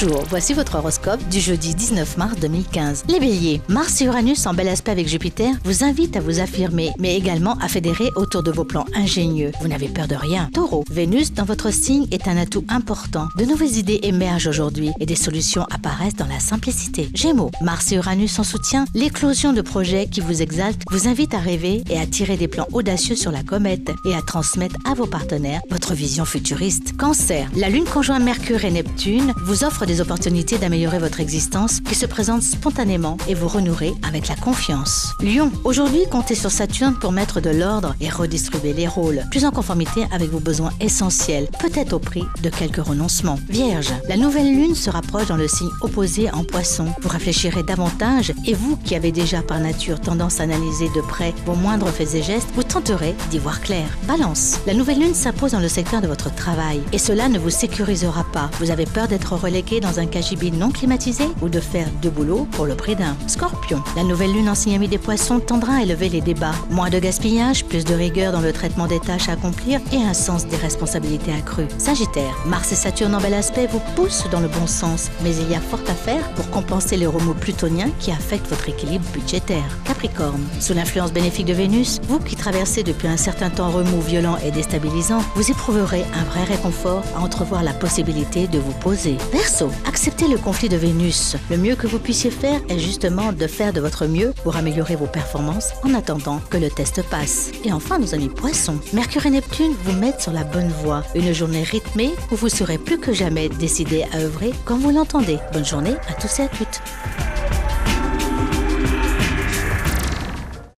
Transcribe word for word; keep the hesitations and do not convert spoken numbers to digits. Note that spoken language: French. Bonjour, voici votre horoscope du jeudi dix-neuf mars deux mille quinze. Les Béliers, Mars et Uranus en bel aspect avec Jupiter vous invitent à vous affirmer, mais également à fédérer autour de vos plans ingénieux. Vous n'avez peur de rien. Taureau, Vénus dans votre signe est un atout important. De nouvelles idées émergent aujourd'hui et des solutions apparaissent dans la simplicité. Gémeaux, Mars et Uranus en soutien, l'éclosion de projets qui vous exaltent vous invite à rêver et à tirer des plans audacieux sur la comète et à transmettre à vos partenaires votre vision futuriste. Cancer, la Lune conjointe Mercure et Neptune vous offre des opportunités d'améliorer votre existence qui se présentent spontanément et vous renouerez avec la confiance. Lion, aujourd'hui comptez sur Saturne pour mettre de l'ordre et redistribuer les rôles, plus en conformité avec vos besoins essentiels, peut-être au prix de quelques renoncements. Vierge, la nouvelle lune se rapproche dans le signe opposé en Poisson. Vous réfléchirez davantage et vous qui avez déjà par nature tendance à analyser de près vos moindres faits et gestes, vous tenterez d'y voir clair. Balance, la nouvelle lune s'impose dans le secteur de votre travail et cela ne vous sécurisera pas. Vous avez peur d'être relégué dans un cagibi non climatisé ou de faire deux boulots pour le prix d'un. Scorpion, la nouvelle lune en signe ami des poissons tendra à élever les débats. Moins de gaspillage, plus de rigueur dans le traitement des tâches à accomplir et un sens des responsabilités accrues. Sagittaire, Mars et Saturne en bel aspect vous poussent dans le bon sens, mais il y a fort à faire pour compenser les remous plutoniens qui affectent votre équilibre budgétaire. Capricorne, sous l'influence bénéfique de Vénus, vous qui traversez depuis un certain temps remous violents et déstabilisants, vous éprouverez un vrai réconfort à entrevoir la possibilité de vous poser. Verseau, acceptez le conflit de Vénus. Le mieux que vous puissiez faire est justement de faire de votre mieux pour améliorer vos performances en attendant que le test passe. Et enfin, nos amis poissons, Mercure et Neptune vous mettent sur la bonne voie. Une journée rythmée où vous serez plus que jamais décidé à œuvrer comme vous l'entendez. Bonne journée à tous et à toutes.